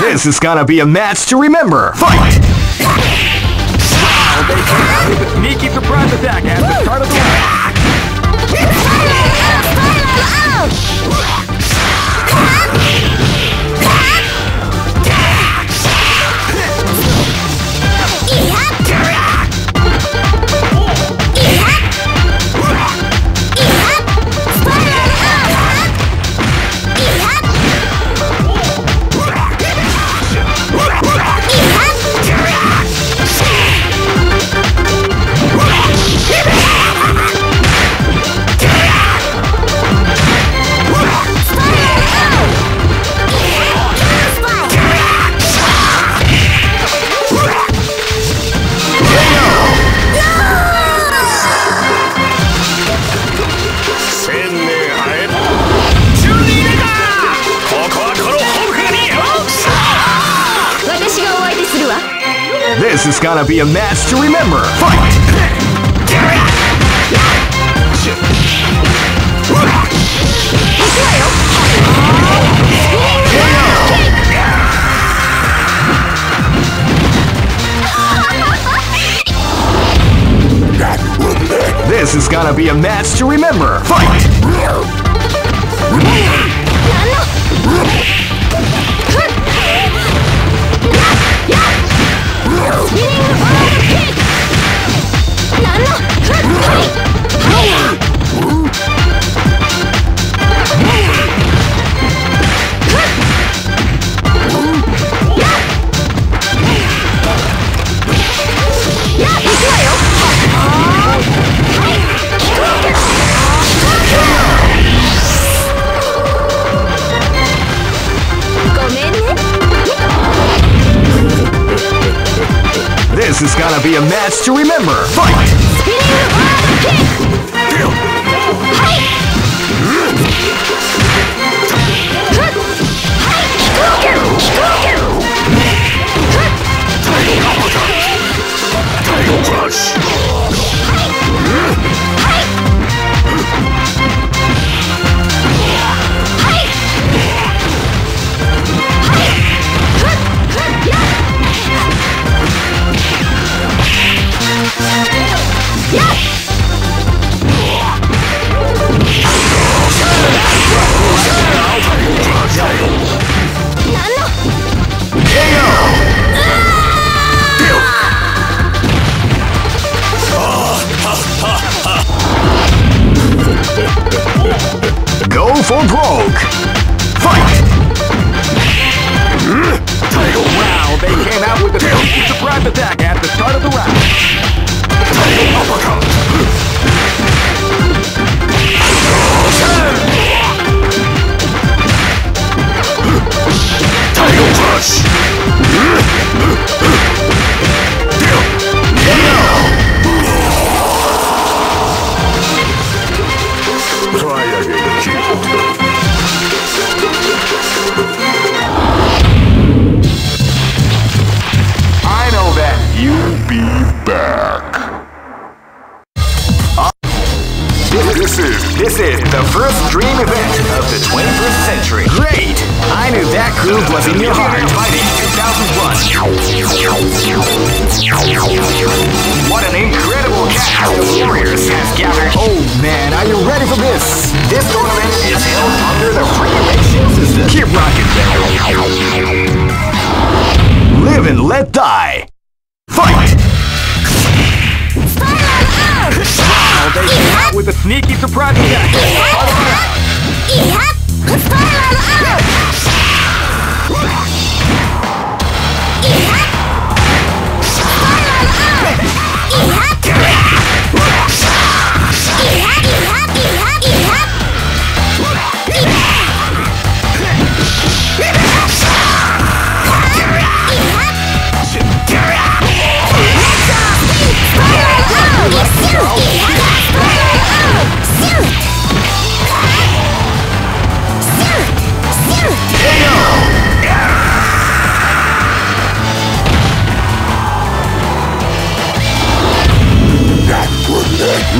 This is gonna be a match to remember. Fight! Miki surprise attack at the start of the This is gonna be a match to remember. Fight! This is gonna be a match to remember. Fight! This is gonna be a match to remember. Fight! For broke. Fight! Wow, they came out with a big surprise attack at the start of the round. This is the first dream event of the 21st century. Great! I knew that groove was in your heart. Fighting 2001. What an incredible cast of warriors has gathered. Oh man, are you ready for this? This tournament is held under the free election system. Keep rocking, man. Live and let die. Fight! They came out with a sneaky surprise attack.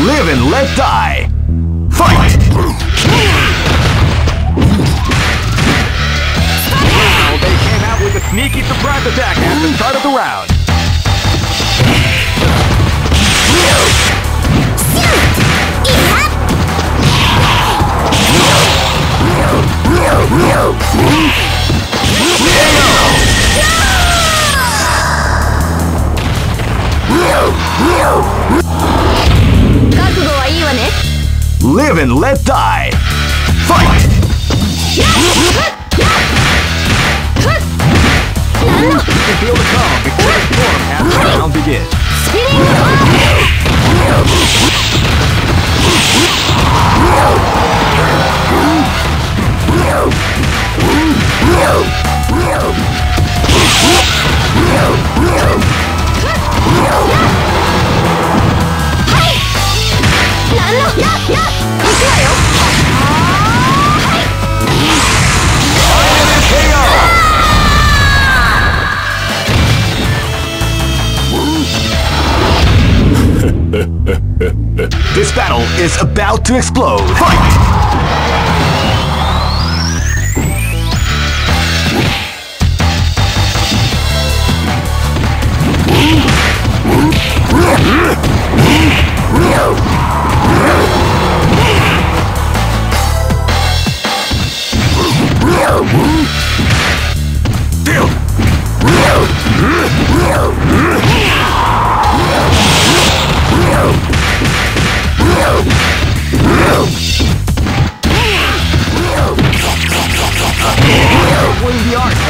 Live and let die. Fight! Live and let die. Fight! Feel the calm before the storm half the round begins. This battle is about to explode. Fight!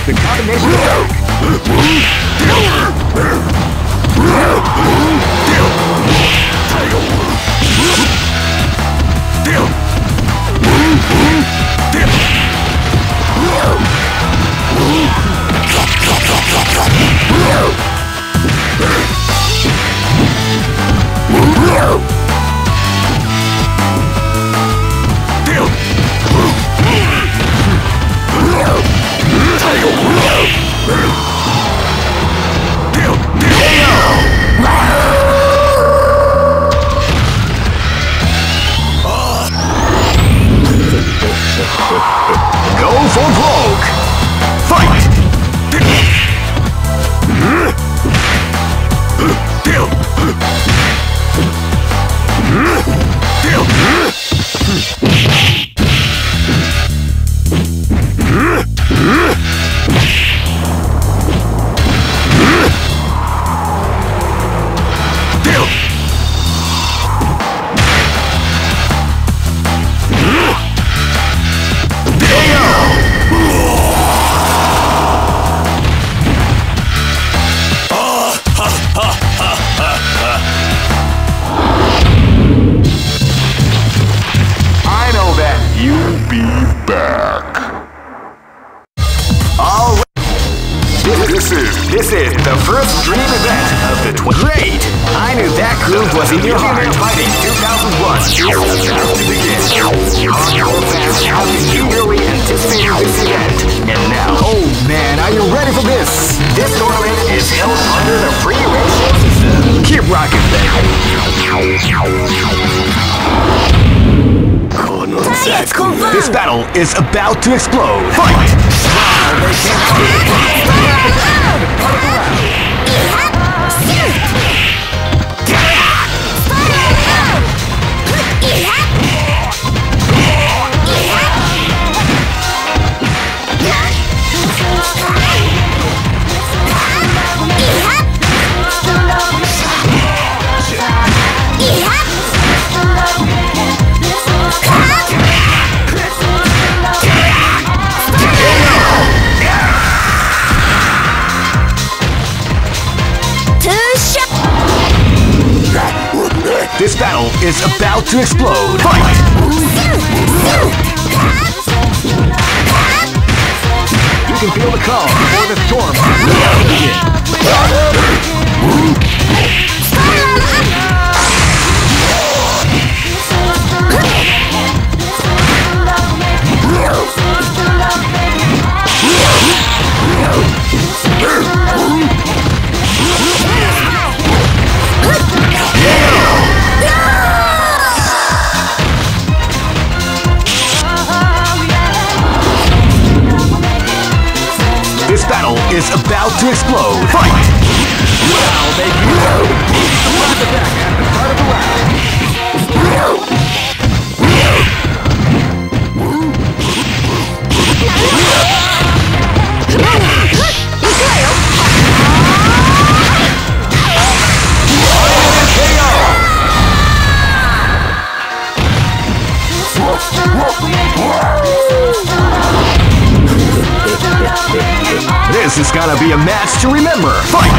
The combination of go for broke! Fight! This is the first dream event of the 20th. Great! I knew that groove was in your heart. Fighting 2001 is about to begin. Hardcore fans have been eagerly anticipating this event, and now... Oh man, are you ready for this? This tournament is held under the free ratio system. Keep rocking, baby. This battle is about to explode. Fight! This battle is about to explode. Fight! You can feel the calm before the storm begins. Is about to explode. Fight! Well, they do. Slap it back at the start of the round. This is gonna be a match to remember. Fight!